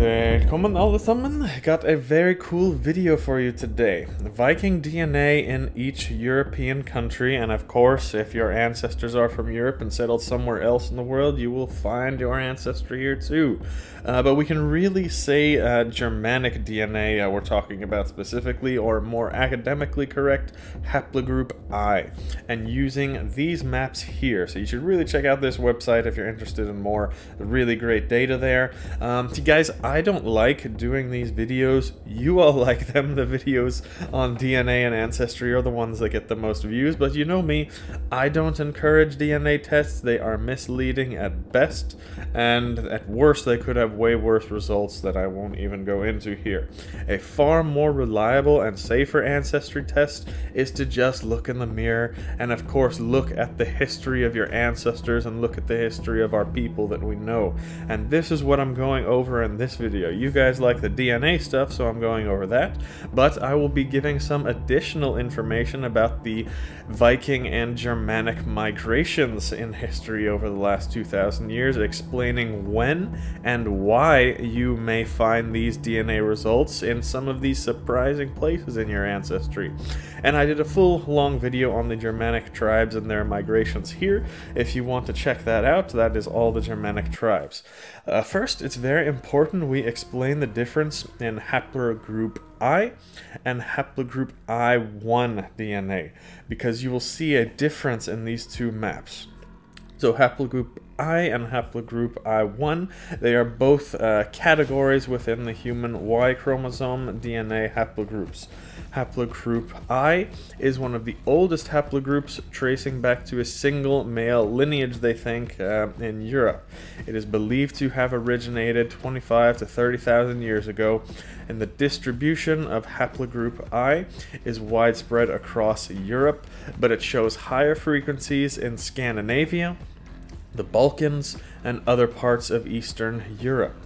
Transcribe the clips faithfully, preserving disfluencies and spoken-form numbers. Welcome alle sammen! Got a very cool video for you today. Viking D N A in each European country, and of course if your ancestors are from Europe and settled somewhere else in the world, you will find your ancestry here too. Uh, but we can really say uh, Germanic D N A uh, we're talking about specifically, or more academically correct, Haplogroup I, and using these maps here. So you should really check out this website if you're interested in more really great data there. Um, to guys, I don't like doing these videos. You all like them. The videos on D N A and ancestry are the ones that get the most views, but you know me, I don't encourage D N A tests. They are misleading at best, and at worst they could have way worse results that I won't even go into here. A far more reliable and safer ancestry test is to just look in the mirror and of course look at the history of your ancestors and look at the history of our people that we know. And this is what I'm going over in this video. You guys like the D N A stuff, so I'm going over that, but I will be giving some additional information about the Viking and Germanic migrations in history over the last two thousand years, explaining when and why you may find these D N A results in some of these surprising places in your ancestry. And I did a full long video on the Germanic tribes and their migrations here. If you want to check that out, that is all the Germanic tribes. Uh, first, it's very important we explain the difference in haplogroup I and haplogroup I one D N A, because you will see a difference in these two maps. So haplogroup I and haplogroup I one, they are both uh, categories within the human Y chromosome D N A haplogroups. Haplogroup I is one of the oldest haplogroups, tracing back to a single male lineage, they think, uh, in Europe. It is believed to have originated twenty-five to thirty thousand years ago, and the distribution of haplogroup I is widespread across Europe, but it shows higher frequencies in Scandinavia, the Balkans, and other parts of Eastern Europe.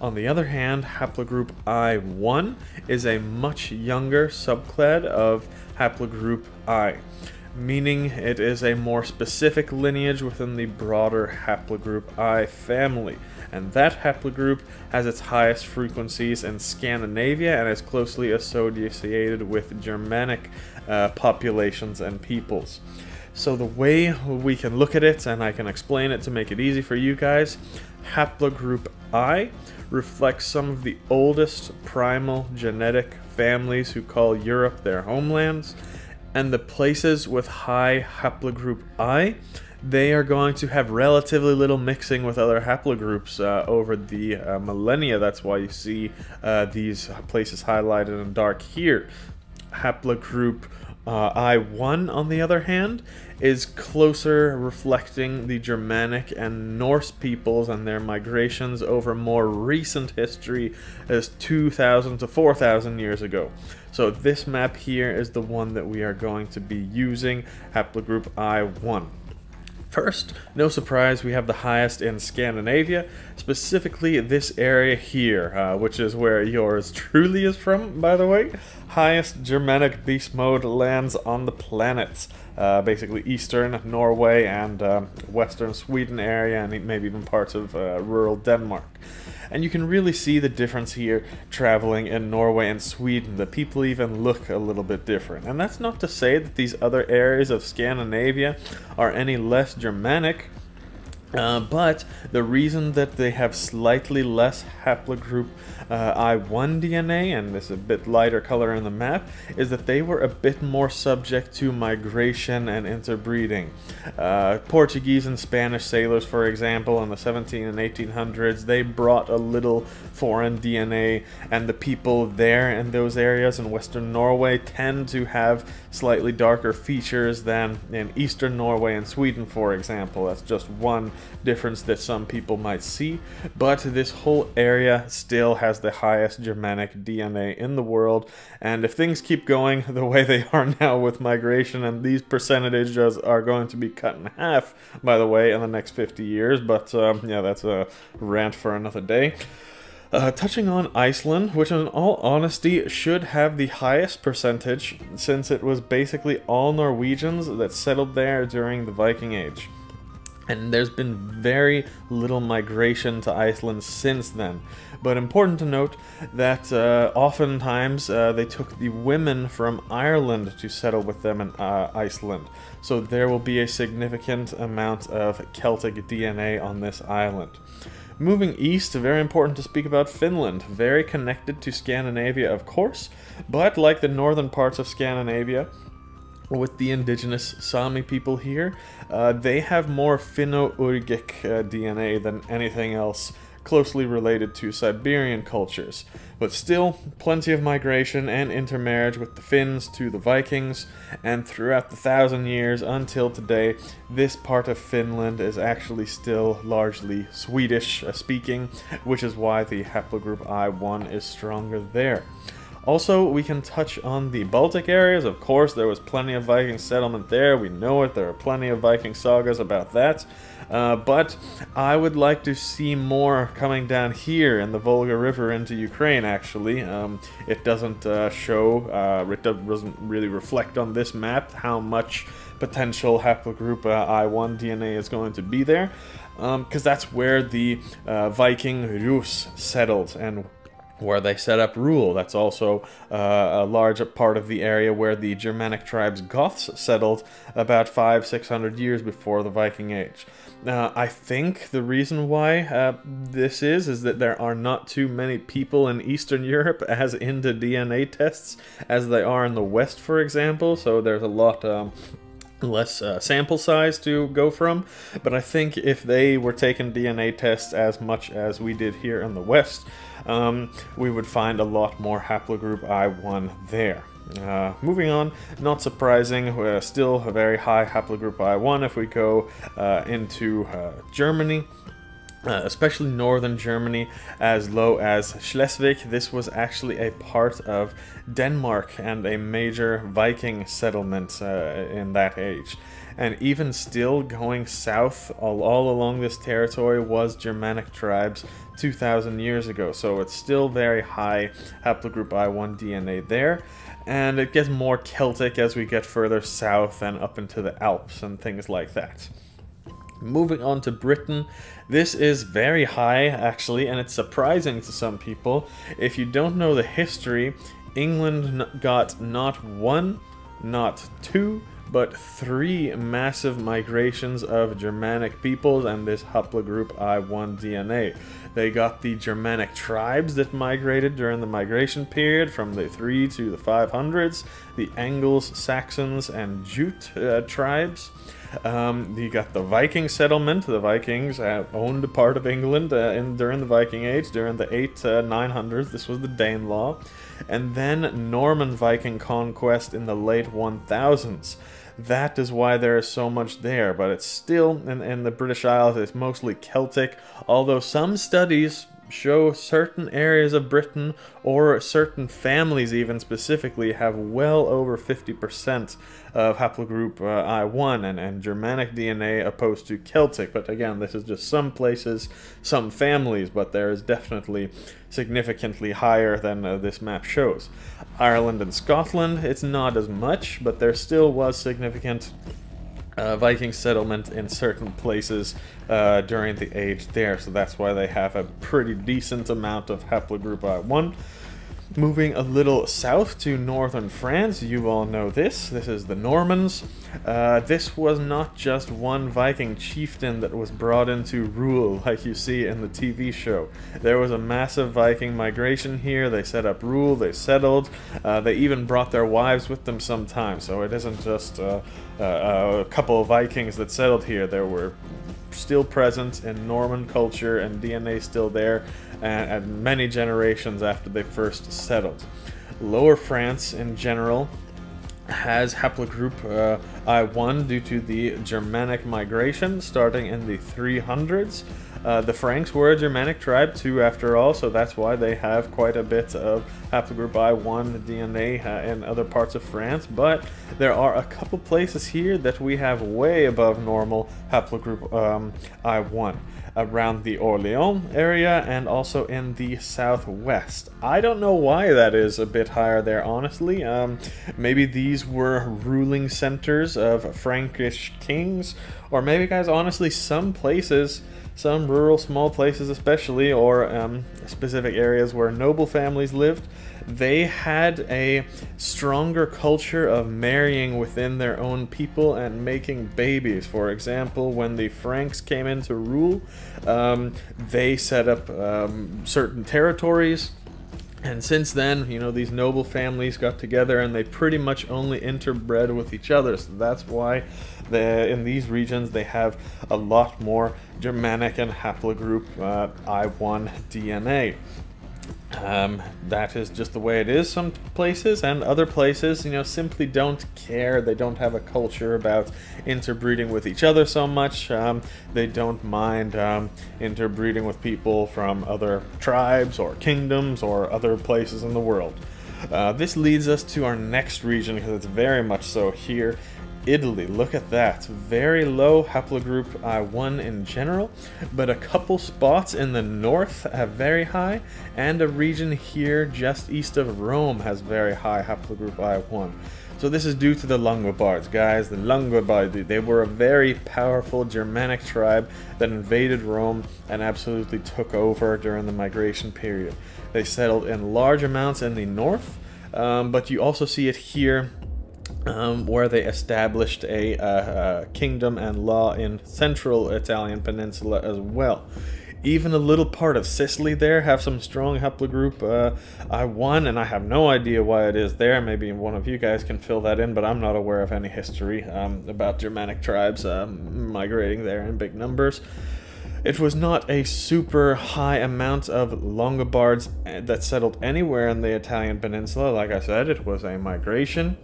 On the other hand, haplogroup I one is a much younger subclad of haplogroup I, meaning it is a more specific lineage within the broader haplogroup I family, and that haplogroup has its highest frequencies in Scandinavia and is closely associated with Germanic uh, populations and peoples. So the way we can look at it, and I can explain it to make it easy for you guys, haplogroup I reflects some of the oldest primal genetic families who call Europe their homelands, and the places with high haplogroup I, they are going to have relatively little mixing with other haplogroups uh, over the uh, millennia. That's why you see uh, these places highlighted in dark here. Haplogroup Uh, I one, on the other hand, is closer, reflecting the Germanic and Norse peoples and their migrations over more recent history, as two thousand to four thousand years ago. So this map here is the one that we are going to be using, haplogroup I one. First, no surprise, we have the highest in Scandinavia, specifically this area here, uh, which is where yours truly is from, by the way. Highest Germanic beast mode lands on the planet. Uh, basically eastern Norway and uh, western Sweden area, and maybe even parts of uh, rural Denmark. And you can really see the difference here traveling in Norway and Sweden. The people even look a little bit different. And that's not to say that these other areas of Scandinavia are any less Germanic, uh, but the reason that they have slightly less haplogroup uh, I one D N A, and this is a bit lighter color in the map, is that they were a bit more subject to migration and interbreeding. Uh, Portuguese and Spanish sailors, for example, in the seventeen and eighteen hundreds, they brought a little foreign D N A, and the people there in those areas in Western Norway tend to have slightly darker features than in Eastern Norway and Sweden, for example. That's just one difference that some people might see, but this whole area still has the highest Germanic D N A in the world, and if things keep going the way they are now with migration, and these percentages are going to be cut in half, by the way, in the next fifty years, but um, yeah, that's a rant for another day. Uh, touching on Iceland, which in all honesty should have the highest percentage, since it was basically all Norwegians that settled there during the Viking Age. and there's been very little migration to Iceland since then. But important to note that uh, oftentimes uh, they took the women from Ireland to settle with them in uh, Iceland. So there will be a significant amount of Celtic D N A on this island. Moving east, very important to speak about Finland. Very connected to Scandinavia, of course, but like the northern parts of Scandinavia, with the indigenous Sami people here, uh, they have more Finno-Ugric uh, D N A than anything else, closely related to Siberian cultures. But still, plenty of migration and intermarriage with the Finns to the Vikings, and throughout the thousand years until today, this part of Finland is actually still largely Swedish-speaking, which is why the haplogroup I one is stronger there. Also, we can touch on the Baltic areas. Of course, there was plenty of Viking settlement there. We know it. There are plenty of Viking sagas about that. Uh, but I would like to see more coming down here in the Volga River into Ukraine, actually. Um, it doesn't uh, show, uh, it doesn't really reflect on this map how much potential haplogroup uh, I one D N A is going to be there. Because um, that's where the uh, Viking Rus settled and where they set up rule. That's also uh, a large part of the area where the Germanic tribes Goths settled about five, six hundred years before the Viking Age. Uh, I think the reason why uh, this is, is that there are not too many people in Eastern Europe as into D N A tests as they are in the West, for example, so there's a lot um, less uh, sample size to go from, but I think if they were taking D N A tests as much as we did here in the West, um, we would find a lot more haplogroup I one there. Uh, moving on, not surprising, we're still a very high haplogroup I one if we go uh, into uh, Germany. Uh, especially northern Germany, as low as Schleswig. This was actually a part of Denmark and a major Viking settlement uh, in that age. And even still going south, all, all along this territory was Germanic tribes two thousand years ago. So it's still very high haplogroup I one D N A there. And it gets more Celtic as we get further south and up into the Alps and things like that. Moving on to Britain, this is very high actually, and it's surprising to some people. If you don't know the history, England got not one, not two, but three massive migrations of Germanic peoples and this haplogroup I one D N A. They got the Germanic tribes that migrated during the migration period from the three to the five hundreds, the Angles, Saxons, and Jute uh, tribes. Um, you got the Viking settlement. The Vikings uh, owned a part of England uh, in, during the Viking Age, during the eight to nine hundreds. This was the Danelaw. And then Norman Viking conquest in the late one thousands. That is why there is so much there, but it's still, in, in the British Isles, it's mostly Celtic, although some studies show certain areas of Britain, or certain families even specifically, have well over fifty percent of haplogroup uh, I one and, and Germanic D N A opposed to Celtic. But again, this is just some places, some families, but there is definitely significantly higher than uh, this map shows. Ireland and Scotland, it's not as much, but there still was significant Uh, Viking settlement in certain places uh, during the age there, so that's why they have a pretty decent amount of haplogroup I one. Moving a little south to northern France, you all know this. This is the Normans. Uh, this was not just one Viking chieftain that was brought into rule like you see in the T V show. There was a massive Viking migration here. They set up rule, they settled, uh, they even brought their wives with them sometimes. So it isn't just uh, uh, a couple of Vikings that settled here. There were still present in Norman culture and D N A still there, and, and many generations after they first settled. Lower France in general has haplogroup uh, I one due to the Germanic migration starting in the three hundreds. Uh, the Franks were a Germanic tribe too, after all, so that's why they have quite a bit of haplogroup I one D N A uh, in other parts of France, but there are a couple places here that we have way above normal haplogroup um, I one, around the Orléans area and also in the southwest. I don't know why that is a bit higher there, honestly. Um, maybe these these were ruling centers of Frankish kings, or maybe, guys, honestly, some places, some rural small places especially, or um, specific areas where noble families lived, they had a stronger culture of marrying within their own people and making babies. For example, when the Franks came in to rule, um, they set up um, certain territories. And since then, you know, these noble families got together and they pretty much only interbred with each other. So that's why they, in these regions they have a lot more Germanic and haplogroup uh, I one D N A. Um, that is just the way it is some places, and other places, you know, simply don't care. They don't have a culture about interbreeding with each other so much. Um, they don't mind um, interbreeding with people from other tribes or kingdoms or other places in the world. Uh, this leads us to our next region, because it's very much so here. Italy, look at that. Very low haplogroup I one in general, but a couple spots in the north have very high, and a region here just east of Rome has very high haplogroup I one. So this is due to the Langobards, guys. The Langobardi, they were a very powerful Germanic tribe that invaded Rome and absolutely took over during the migration period. They settled in large amounts in the north, um, but you also see it here, Um, where they established a uh, uh, kingdom and law in central Italian peninsula as well. Even a little part of Sicily there have some strong haplogroup uh, I one, and I have no idea why it is there. Maybe one of you guys can fill that in, but I'm not aware of any history um, about Germanic tribes uh, migrating there in big numbers. It was not a super high amount of Langobards that settled anywhere in the Italian peninsula. Like I said, it was a migration.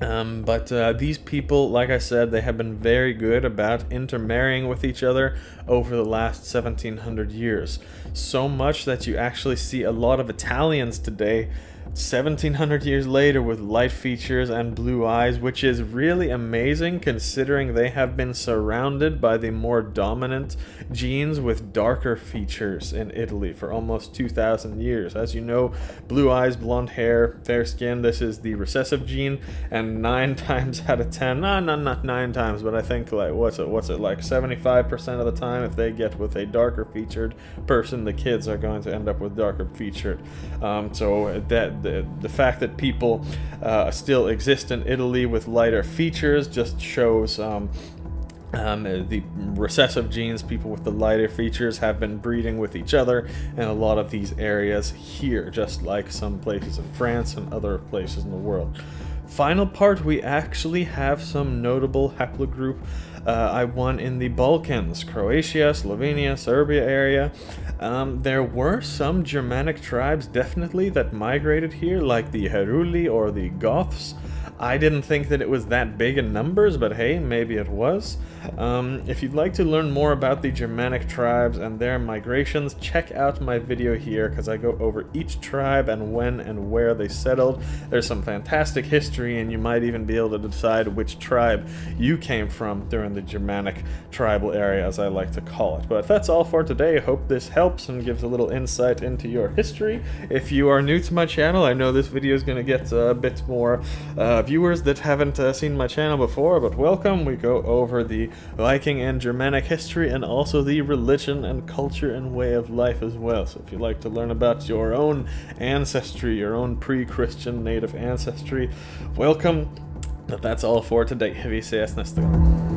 Um, but uh, these people, like I said, they have been very good about intermarrying with each other over the last seventeen hundred years. So much that you actually see a lot of Italians today, seventeen hundred years later, with light features and blue eyes, which is really amazing considering they have been surrounded by the more dominant genes with darker features in Italy for almost two thousand years. As you know, blue eyes, blonde hair, fair skin, this is the recessive gene, and nine times out of ten, no, no, not nine times, but I think, like, what's it, what's it, like seventy-five percent of the time, if they get with a darker featured person, the kids are going to end up with darker featured. Um, so that The, the fact that people uh, still exist in Italy with lighter features just shows um, um, the recessive genes. People with the lighter features have been breeding with each other in a lot of these areas here, just like some places in France and other places in the world. Final part, we actually have some notable haplogroup uh, I one in the Balkans, Croatia, Slovenia, Serbia area. Um, there were some Germanic tribes definitely that migrated here, like the Heruli or the Goths. I didn't think that it was that big in numbers, but hey, maybe it was. Um, if you'd like to learn more about the Germanic tribes and their migrations, check out my video here, because I go over each tribe and when and where they settled. There's some fantastic history, and you might even be able to decide which tribe you came from during the Germanic tribal area, as I like to call it. But that's all for today. Hope this helps and gives a little insight into your history. If you are new to my channel, I know this video is going to get a bit more uh, viewers that haven't uh, seen my channel before, but welcome. We go over the Viking and Germanic history, and also the religion and culture and way of life as well. So if you'd like to learn about your own ancestry, your own pre-Christian native ancestry, welcome. But that's all for today. Vi ses nästa gång.